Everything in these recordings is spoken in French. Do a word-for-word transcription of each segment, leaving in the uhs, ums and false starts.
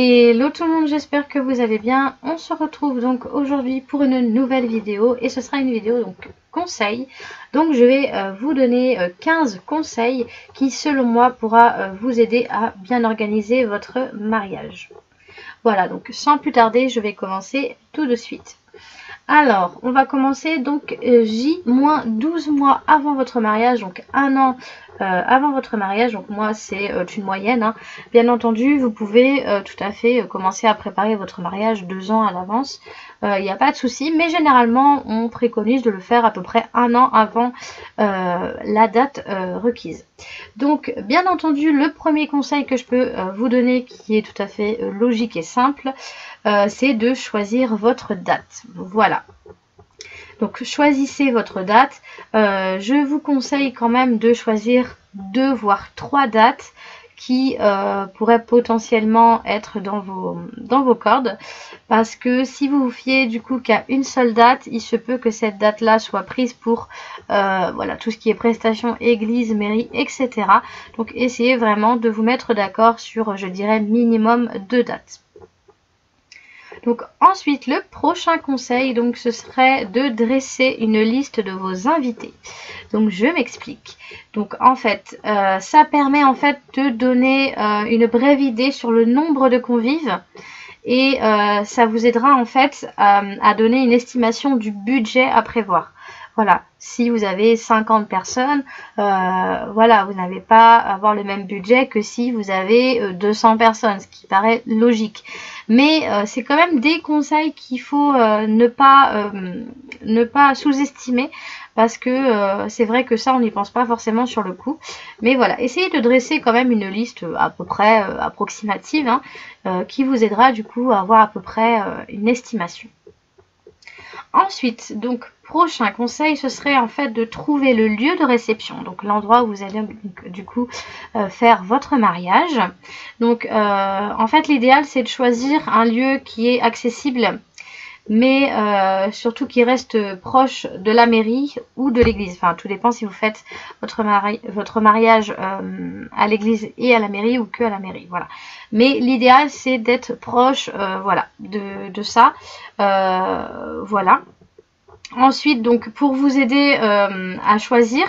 Hello tout le monde, j'espère que vous allez bien. On se retrouve donc aujourd'hui pour une nouvelle vidéo et ce sera une vidéo donc conseil. Donc je vais euh, vous donner euh, quinze conseils qui selon moi pourra euh, vous aider à bien organiser votre mariage. Voilà, donc sans plus tarder, je vais commencer tout de suite. Alors, on va commencer donc euh, J moins douze mois avant votre mariage, donc un an euh, avant votre mariage, donc moi c'est euh, une moyenne, hein. Bien entendu, vous pouvez euh, tout à fait euh, commencer à préparer votre mariage deux ans à l'avance, il euh, n'y a pas de souci, mais généralement on préconise de le faire à peu près un an avant euh, la date euh, requise. Donc bien entendu, le premier conseil que je peux euh, vous donner, qui est tout à fait euh, logique et simple, euh, c'est de choisir votre date. Voilà. Donc choisissez votre date. Euh, je vous conseille quand même de choisir deux voire trois dates qui euh, pourraient potentiellement être dans vos, dans vos cordes. Parce que si vous vous fiez du coup qu'à une seule date, il se peut que cette date-là soit prise pour euh, voilà, tout ce qui est prestations, église, mairie, et cetera. Donc essayez vraiment de vous mettre d'accord sur, je dirais, minimum deux dates. Donc ensuite, le prochain conseil, donc ce serait de dresser une liste de vos invités. Donc je m'explique. Donc en fait, euh, ça permet en fait de donner euh, une brève idée sur le nombre de convives et euh, ça vous aidera en fait euh, à donner une estimation du budget à prévoir. Voilà, si vous avez cinquante personnes, euh, voilà, vous n'avez pas à avoir le même budget que si vous avez deux cents personnes, ce qui paraît logique. Mais euh, c'est quand même des conseils qu'il faut euh, ne pas, euh, ne pas sous-estimer parce que euh, c'est vrai que ça, on n'y pense pas forcément sur le coup. Mais voilà, essayez de dresser quand même une liste à peu près euh, approximative hein, euh, qui vous aidera du coup à avoir à peu près euh, une estimation. Ensuite, donc prochain conseil, ce serait en fait de trouver le lieu de réception, donc l'endroit où vous allez du coup euh, faire votre mariage. Donc euh, en fait l'idéal c'est de choisir un lieu qui est accessible mais euh, surtout qui reste proche de la mairie ou de l'église. Enfin tout dépend si vous faites votre, mari votre mariage euh, à l'église et à la mairie ou que à la mairie. Voilà. Mais l'idéal c'est d'être proche euh, voilà, de, de ça. Euh, voilà. Ensuite, donc pour vous aider euh, à choisir,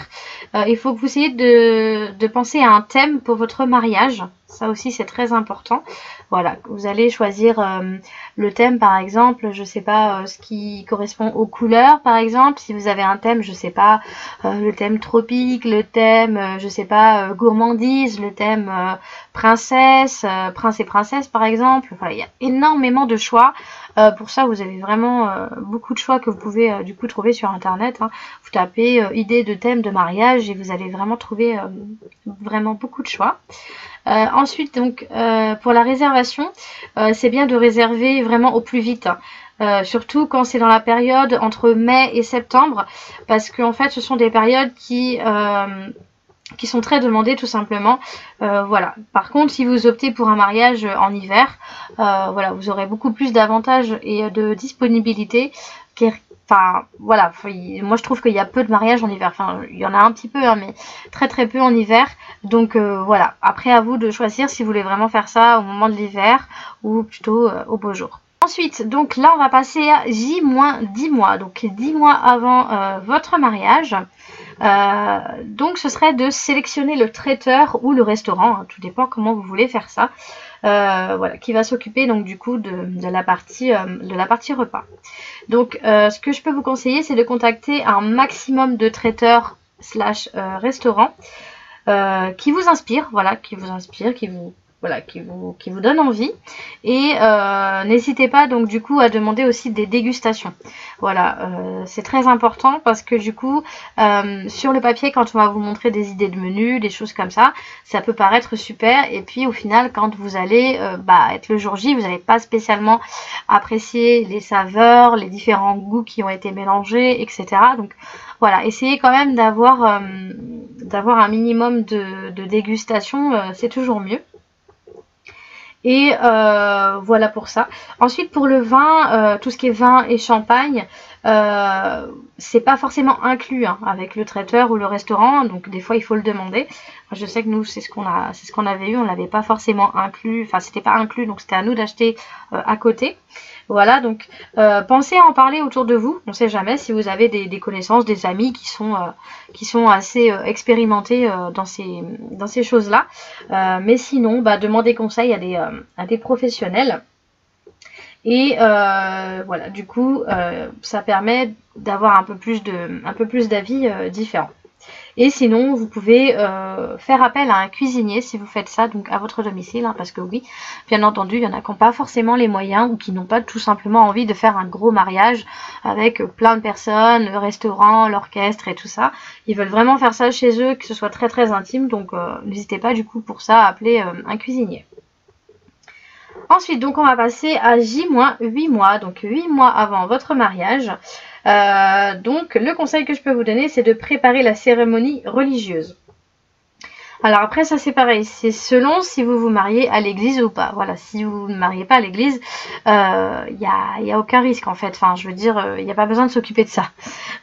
euh, il faut que vous essayiez de, de penser à un thème pour votre mariage. Ça aussi, c'est très important. Voilà, vous allez choisir euh, le thème, par exemple, je ne sais pas, euh, ce qui correspond aux couleurs, par exemple. Si vous avez un thème, je ne sais pas, euh, le thème tropique, le thème, euh, je ne sais pas, euh, gourmandise, le thème euh, princesse, euh, prince et princesse, par exemple. Voilà, il y a énormément de choix. Euh, pour ça, vous avez vraiment euh, beaucoup de choix que vous pouvez euh, du coup trouver sur Internet, hein. Vous tapez euh, idée de thème de mariage et vous allez vraiment trouver euh, vraiment beaucoup de choix. Euh, ensuite, donc, euh, pour la réservation, euh, c'est bien de réserver vraiment au plus vite, hein. Euh, surtout quand c'est dans la période entre mai et septembre, parce qu'en fait, ce sont des périodes qui... Euh, qui sont très demandés tout simplement. Euh, voilà. Par contre, si vous optez pour un mariage en hiver, euh, voilà, vous aurez beaucoup plus d'avantages et de disponibilité. Enfin, voilà, moi je trouve qu'il y a peu de mariages en hiver. Enfin, il y en a un petit peu, hein, mais très très peu en hiver. Donc euh, voilà, après à vous de choisir si vous voulez vraiment faire ça au moment de l'hiver ou plutôt euh, au beau jour. Ensuite, donc là on va passer à J moins dix mois, donc dix mois avant euh, votre mariage. Euh, donc ce serait de sélectionner le traiteur ou le restaurant, hein, tout dépend comment vous voulez faire ça, euh, voilà, qui va s'occuper donc du coup de, de, la partie, euh, de la partie repas. Donc euh, ce que je peux vous conseiller, c'est de contacter un maximum de traiteurs slash restaurants euh, qui vous inspirent, voilà, qui vous inspirent, qui vous... Voilà, qui vous, qui vous donne envie. Et euh, n'hésitez pas donc du coup à demander aussi des dégustations. Voilà, euh, c'est très important parce que du coup, euh, sur le papier, quand on va vous montrer des idées de menus, des choses comme ça, ça peut paraître super. Et puis au final, quand vous allez euh, bah, être le jour J, vous n'allez pas spécialement apprécier les saveurs, les différents goûts qui ont été mélangés, et cetera. Donc voilà, essayez quand même d'avoir euh, d'avoir un minimum de, de dégustation, euh, c'est toujours mieux. Et euh, voilà pour ça. Ensuite pour le vin, euh, tout ce qui est vin et champagne, Euh, c'est pas forcément inclus hein, avec le traiteur ou le restaurant, donc des fois il faut le demander. Je sais que nous c'est ce qu'on a, c'est ce qu'on avait eu, on l'avait pas forcément inclus, enfin c'était pas inclus, donc c'était à nous d'acheter euh, à côté. Voilà, donc euh, pensez à en parler autour de vous. On ne sait jamais si vous avez des, des connaissances, des amis qui sont, euh, qui sont assez euh, expérimentés euh, dans ces, dans ces choses-là. Euh, mais sinon, bah, demandez conseil à des, euh, à des professionnels. Et euh, voilà, du coup, euh, ça permet d'avoir un peu plus de, un peu plus d'avis euh, différents. Et sinon, vous pouvez euh, faire appel à un cuisinier si vous faites ça, donc à votre domicile, hein, parce que oui, bien entendu, il y en a qui n'ont pas forcément les moyens ou qui n'ont pas tout simplement envie de faire un gros mariage avec plein de personnes, le restaurant, l'orchestre et tout ça. Ils veulent vraiment faire ça chez eux, que ce soit très très intime, donc euh, n'hésitez pas du coup pour ça à appeler euh, un cuisinier. Ensuite, donc on va passer à J moins huit mois, donc huit mois avant votre mariage. Euh, donc le conseil que je peux vous donner, c'est de préparer la cérémonie religieuse. Alors après ça c'est pareil, c'est selon si vous vous mariez à l'église ou pas. Voilà, si vous ne mariez pas à l'église, il euh, n'y a, y a aucun risque en fait. Enfin je veux dire, il euh, n'y a pas besoin de s'occuper de ça.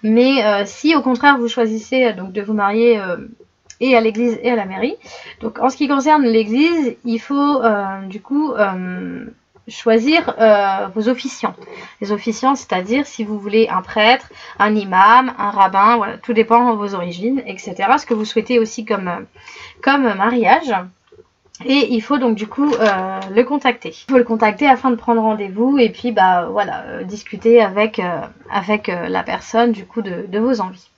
Mais euh, si au contraire vous choisissez donc de vous marier euh, et à l'église et à la mairie. Donc en ce qui concerne l'église, il faut euh, du coup euh, choisir euh, vos officiants. Les officiants, c'est-à-dire si vous voulez un prêtre, un imam, un rabbin, voilà, tout dépend de vos origines, et cetera. Ce que vous souhaitez aussi comme, comme mariage. Et il faut donc du coup euh, le contacter. Il faut le contacter afin de prendre rendez-vous et puis bah voilà, euh, discuter avec, euh, avec euh, la personne du coup de, de vos envies.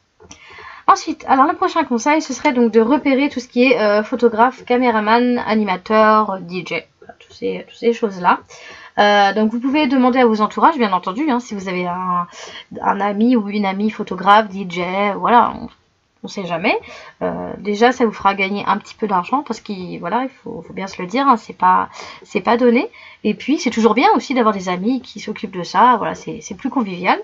Ensuite, alors le prochain conseil, ce serait donc de repérer tout ce qui est euh, photographe, caméraman, animateur, D J, toutes ces, toutes ces choses-là. Euh, donc vous pouvez demander à vos entourages, bien entendu, hein, si vous avez un, un ami ou une amie photographe, D J, voilà, on ne sait jamais. Euh, déjà, ça vous fera gagner un petit peu d'argent parce qu'il voilà, il faut, faut bien se le dire, hein, c'est pas, c'est pas donné. Et puis, c'est toujours bien aussi d'avoir des amis qui s'occupent de ça, voilà, c'est plus convivial.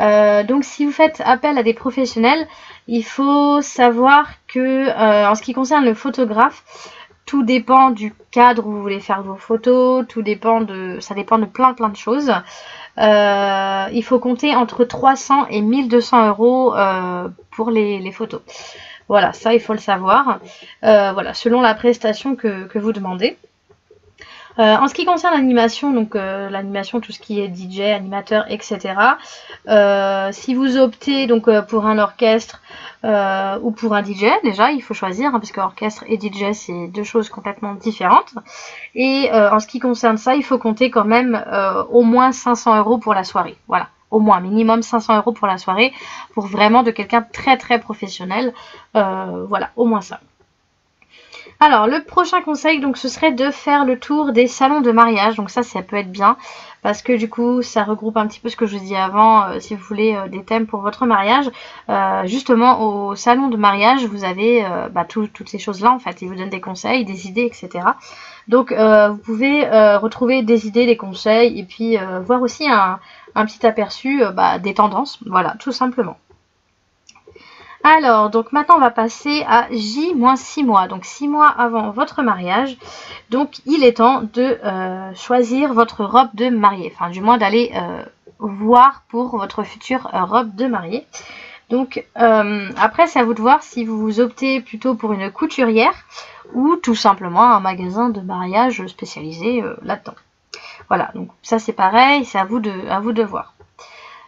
Euh, donc si vous faites appel à des professionnels, il faut savoir que, euh, en ce qui concerne le photographe, tout dépend du cadre où vous voulez faire vos photos, tout dépend de, ça dépend de plein plein de choses. Euh, il faut compter entre trois cents et mille deux cents euros euh, pour les, les photos. Voilà, ça il faut le savoir. Euh, voilà, selon la prestation que, que vous demandez. Euh, en ce qui concerne l'animation, donc euh, l'animation, tout ce qui est D J, animateur, et cetera. Euh, si vous optez donc euh, pour un orchestre euh, ou pour un D J, déjà il faut choisir, hein, parce que orchestre et D J c'est deux choses complètement différentes. Et euh, en ce qui concerne ça, il faut compter quand même euh, au moins cinq cents euros pour la soirée. Voilà, au moins minimum cinq cents euros pour la soirée, pour vraiment de quelqu'un très très professionnel. Euh, voilà, au moins ça. Alors le prochain conseil donc ce serait de faire le tour des salons de mariage, donc ça ça peut être bien parce que du coup ça regroupe un petit peu ce que je vous dis avant, euh, si vous voulez euh, des thèmes pour votre mariage, euh, justement au salon de mariage vous avez euh, bah, tout, toutes ces choses là en fait, ils vous donnent des conseils, des idées, et cetera. Donc euh, vous pouvez euh, retrouver des idées, des conseils et puis euh, voir aussi un, un petit aperçu euh, bah, des tendances, voilà tout simplement. Alors, donc maintenant on va passer à J moins six mois, donc six mois avant votre mariage. Donc il est temps de euh, choisir votre robe de mariée, enfin du moins d'aller euh, voir pour votre future euh, robe de mariée. Donc euh, après c'est à vous de voir si vous optez plutôt pour une couturière ou tout simplement un magasin de mariage spécialisé euh, là-dedans. Voilà, donc ça c'est pareil, c'est à vous de, à vous de voir.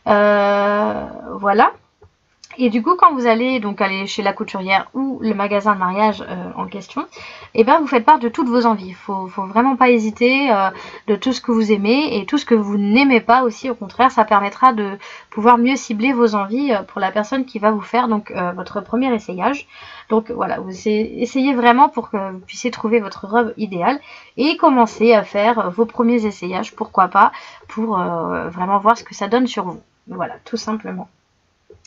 Euh, voilà. Et du coup, quand vous allez donc aller chez la couturière ou le magasin de mariage euh, en question, eh ben, vous faites part de toutes vos envies. Il faut, faut vraiment pas hésiter euh, de tout ce que vous aimez et tout ce que vous n'aimez pas aussi. Au contraire, ça permettra de pouvoir mieux cibler vos envies euh, pour la personne qui va vous faire donc euh, votre premier essayage. Donc voilà, vous essayez vraiment pour que vous puissiez trouver votre robe idéale et commencer à faire vos premiers essayages, pourquoi pas, pour euh, vraiment voir ce que ça donne sur vous. Voilà, tout simplement.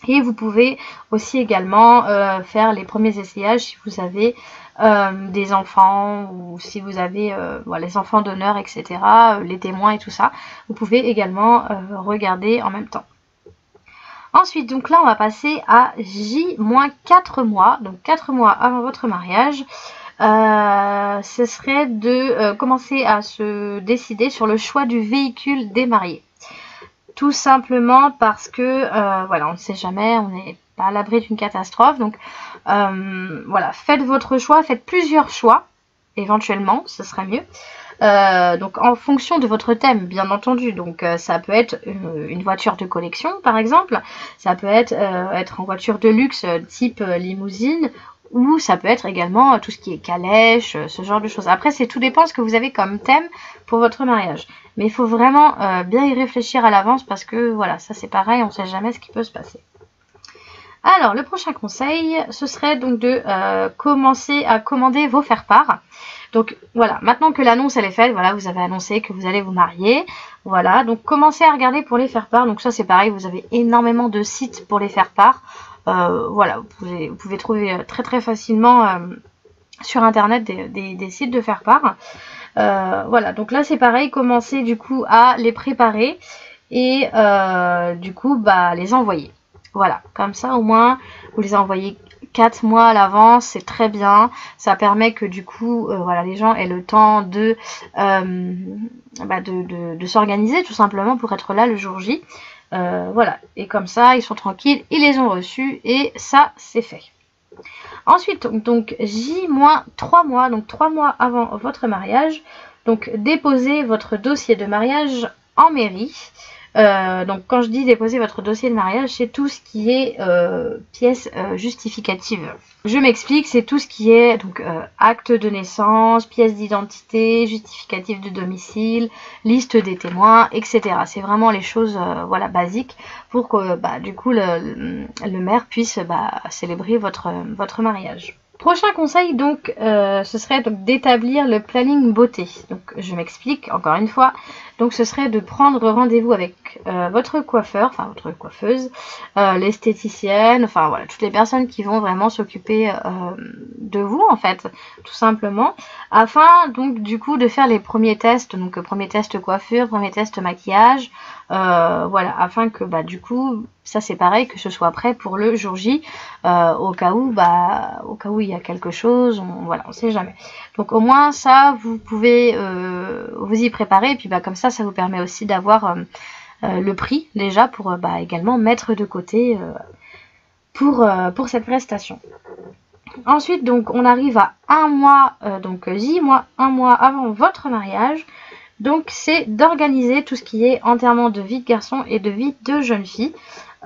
Et vous pouvez aussi également euh, faire les premiers essayages si vous avez euh, des enfants ou si vous avez euh, voilà, les enfants d'honneur, et cetera, les témoins et tout ça. Vous pouvez également euh, regarder en même temps. Ensuite, donc là, on va passer à J moins quatre mois, donc quatre mois avant votre mariage. Euh, ce serait de euh, commencer à se décider sur le choix du véhicule des mariés. tout simplement parce que euh, voilà, on ne sait jamais, on n'est pas à l'abri d'une catastrophe. Donc euh, voilà, faites votre choix, faites plusieurs choix éventuellement, ce serait mieux. Euh, donc en fonction de votre thème, bien entendu. Donc euh, ça peut être une, une voiture de collection par exemple, ça peut être euh, être en voiture de luxe euh, type euh, limousine, ou ça peut être également euh, tout ce qui est calèche, euh, ce genre de choses. Après, c'est tout dépend ce que vous avez comme thème pour votre mariage. Mais il faut vraiment euh, bien y réfléchir à l'avance, parce que voilà, ça c'est pareil, on ne sait jamais ce qui peut se passer. Alors le prochain conseil, ce serait donc de euh, commencer à commander vos faire-part. Donc voilà, maintenant que l'annonce elle est faite, voilà, vous avez annoncé que vous allez vous marier, voilà, donc commencez à regarder pour les faire-part. Donc ça c'est pareil, vous avez énormément de sites pour les faire-part, euh, voilà, vous pouvez, vous pouvez trouver très très facilement euh, sur internet des, des, des sites de faire-part. Euh, voilà, donc là c'est pareil, commencez du coup à les préparer et euh, du coup bah les envoyer. Voilà, comme ça au moins vous les envoyez quatre mois à l'avance, c'est très bien. Ça permet que du coup, euh, voilà, les gens aient le temps de, euh, bah de, de, de s'organiser tout simplement pour être là le jour J. Euh, voilà, et comme ça, ils sont tranquilles, ils les ont reçus et ça, c'est fait. Ensuite, donc J moins trois mois, donc trois mois avant votre mariage, donc déposez votre dossier de mariage en mairie. Euh, donc quand je dis déposer votre dossier de mariage, c'est tout ce qui est euh, pièce euh, justificative. Je m'explique, c'est tout ce qui est donc euh, acte de naissance, pièce d'identité, justificatif de domicile, liste des témoins, et cetera. C'est vraiment les choses euh, voilà, basiques pour que bah, du coup le, le maire puisse bah, célébrer votre, votre mariage. Prochain conseil, donc, euh, ce serait donc d'établir le planning beauté. Donc, je m'explique encore une fois. Donc, ce serait de prendre rendez-vous avec euh, votre coiffeur, enfin votre coiffeuse, euh, l'esthéticienne, enfin voilà, toutes les personnes qui vont vraiment s'occuper euh, de vous en fait, tout simplement, afin donc du coup de faire les premiers tests, donc premier test coiffure, premier test maquillage. Euh, voilà, afin que bah du coup ça c'est pareil, que ce soit prêt pour le jour J, euh, au cas où bah au cas où il y a quelque chose, on, voilà, on sait jamais. Donc au moins ça vous pouvez euh, vous y préparer, et puis bah comme ça ça vous permet aussi d'avoir euh, euh, le prix déjà pour euh, bah, également mettre de côté euh, pour, euh, pour cette prestation. Ensuite donc on arrive à un mois, euh, donc J moins un mois avant votre mariage. Donc c'est d'organiser tout ce qui est enterrement de vie de garçon et de vie de jeune fille.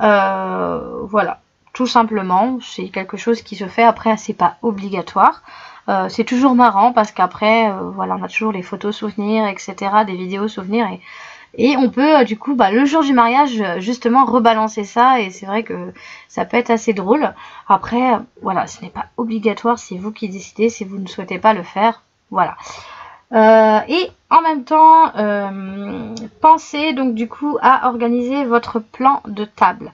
Euh, voilà, tout simplement, c'est quelque chose qui se fait, après c'est pas obligatoire. Euh, c'est toujours marrant parce qu'après, euh, voilà, on a toujours les photos souvenirs, et cetera, des vidéos souvenirs. Et, et on peut euh, du coup, bah, le jour du mariage, justement, rebalancer ça. Et c'est vrai que ça peut être assez drôle. Après, euh, voilà, ce n'est pas obligatoire, c'est vous qui décidez si vous ne souhaitez pas le faire. Voilà. Euh, et en même temps, euh, pensez donc du coup à organiser votre plan de table.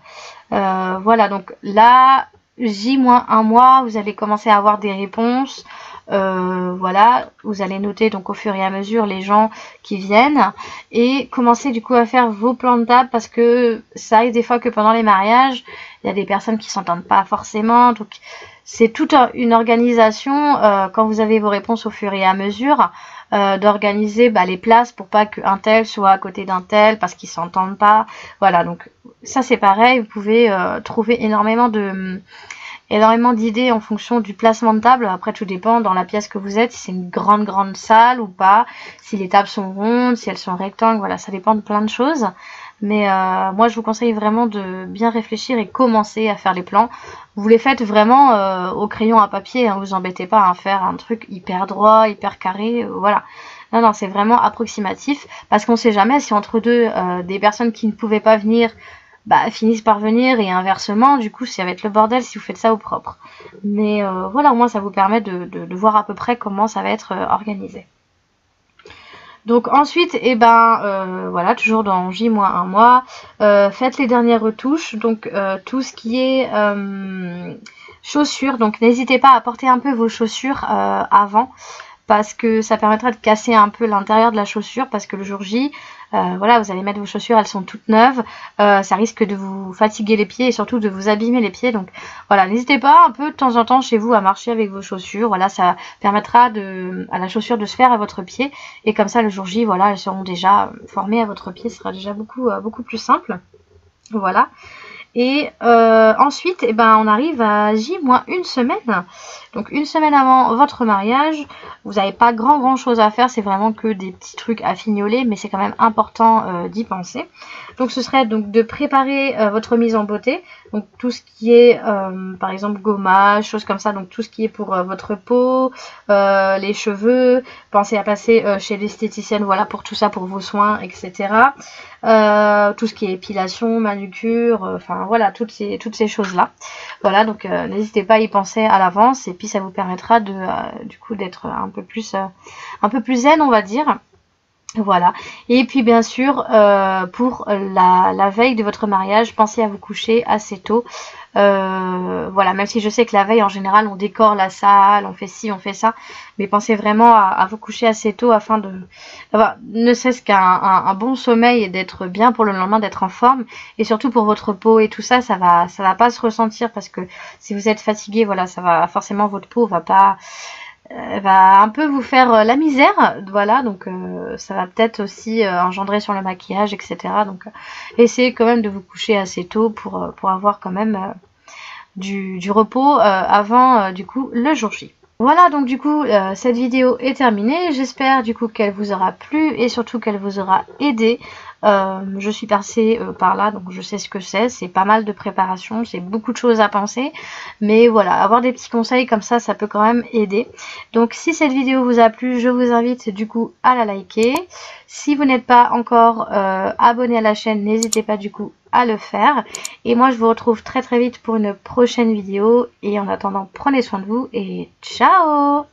Euh, voilà, donc là, J moins un mois, vous allez commencer à avoir des réponses. Euh, voilà, vous allez noter donc au fur et à mesure les gens qui viennent et commencer du coup à faire vos plans de table, parce que ça arrive des fois que pendant les mariages il y a des personnes qui s'entendent pas forcément, donc c'est toute une organisation euh, quand vous avez vos réponses au fur et à mesure euh, d'organiser bah, les places pour pas qu'un tel soit à côté d'un tel parce qu'ils s'entendent pas. Voilà, donc ça c'est pareil, vous pouvez euh, trouver énormément de énormément d'idées en fonction du placement de table. Après tout dépend dans la pièce que vous êtes, si c'est une grande grande salle ou pas, si les tables sont rondes, si elles sont rectangles, voilà, ça dépend de plein de choses. Mais euh, moi je vous conseille vraiment de bien réfléchir et commencer à faire les plans. Vous les faites vraiment euh, au crayon à papier, hein, vous embêtez pas à faire un truc hyper droit, hyper carré, euh, voilà. Non, non, c'est vraiment approximatif, parce qu'on sait jamais si entre deux, euh, des personnes qui ne pouvaient pas venir, bah, finissent par venir, et inversement, du coup ça va être le bordel si vous faites ça au propre. Mais euh, voilà, au moins ça vous permet de, de, de voir à peu près comment ça va être euh, organisé. Donc ensuite, et eh ben euh, voilà, toujours dans J moins un mois, euh, faites les dernières retouches, donc euh, tout ce qui est euh, chaussures, donc n'hésitez pas à porter un peu vos chaussures euh, avant, parce que ça permettra de casser un peu l'intérieur de la chaussure, parce que le jour J, Euh, voilà, vous allez mettre vos chaussures, elles sont toutes neuves, euh, ça risque de vous fatiguer les pieds et surtout de vous abîmer les pieds. Donc voilà, n'hésitez pas un peu de temps en temps chez vous à marcher avec vos chaussures. Voilà, ça permettra de, à la chaussure de se faire à votre pied, et comme ça le jour J, voilà, elles seront déjà formées à votre pied, ce sera déjà beaucoup, euh, beaucoup plus simple. Voilà. Et euh, ensuite, eh ben, on arrive à J moins une semaine. Donc une semaine avant votre mariage, vous n'avez pas grand grand chose à faire, c'est vraiment que des petits trucs à fignoler, mais c'est quand même important euh, d'y penser. Donc ce serait donc de préparer euh, votre mise en beauté, donc tout ce qui est euh, par exemple gommage, choses comme ça, donc tout ce qui est pour euh, votre peau, euh, les cheveux, pensez à passer euh, chez l'esthéticienne, voilà, pour tout ça, pour vos soins, et cetera. Euh, tout ce qui est épilation, manucure, euh, enfin voilà, toutes ces, toutes ces choses-là. Voilà, donc euh, n'hésitez pas à y penser à l'avance, et puis ça vous permettra de, euh, du coup d'être un peu plus, euh, un peu plus zen, on va dire. Voilà, et puis bien sûr euh, pour la, la veille de votre mariage, pensez à vous coucher assez tôt. Euh, voilà, même si je sais que la veille en général on décore la salle, on fait ci, on fait ça, mais pensez vraiment à, à vous coucher assez tôt afin de d'avoir ne serait-ce qu'un un, un bon sommeil et d'être bien pour le lendemain, d'être en forme, et surtout pour votre peau et tout ça, ça va ça va pas se ressentir, parce que si vous êtes fatigué, voilà, ça va forcément, votre peau va pas va un peu vous faire la misère, voilà, donc euh, ça va peut-être aussi euh, engendrer sur le maquillage, et cetera. Donc euh, essayez quand même de vous coucher assez tôt pour, pour avoir quand même euh, du, du repos euh, avant euh, du coup le jour J. Voilà, donc du coup euh, cette vidéo est terminée, j'espère du coup qu'elle vous aura plu et surtout qu'elle vous aura aidé. Euh, je suis passée euh, par là, donc je sais ce que c'est, c'est pas mal de préparation, c'est beaucoup de choses à penser, mais voilà, avoir des petits conseils comme ça, ça peut quand même aider. Donc si cette vidéo vous a plu, je vous invite du coup à la liker. Si vous n'êtes pas encore euh, abonné à la chaîne, n'hésitez pas du coup à le faire. Et moi je vous retrouve très très vite pour une prochaine vidéo, et en attendant, prenez soin de vous et ciao!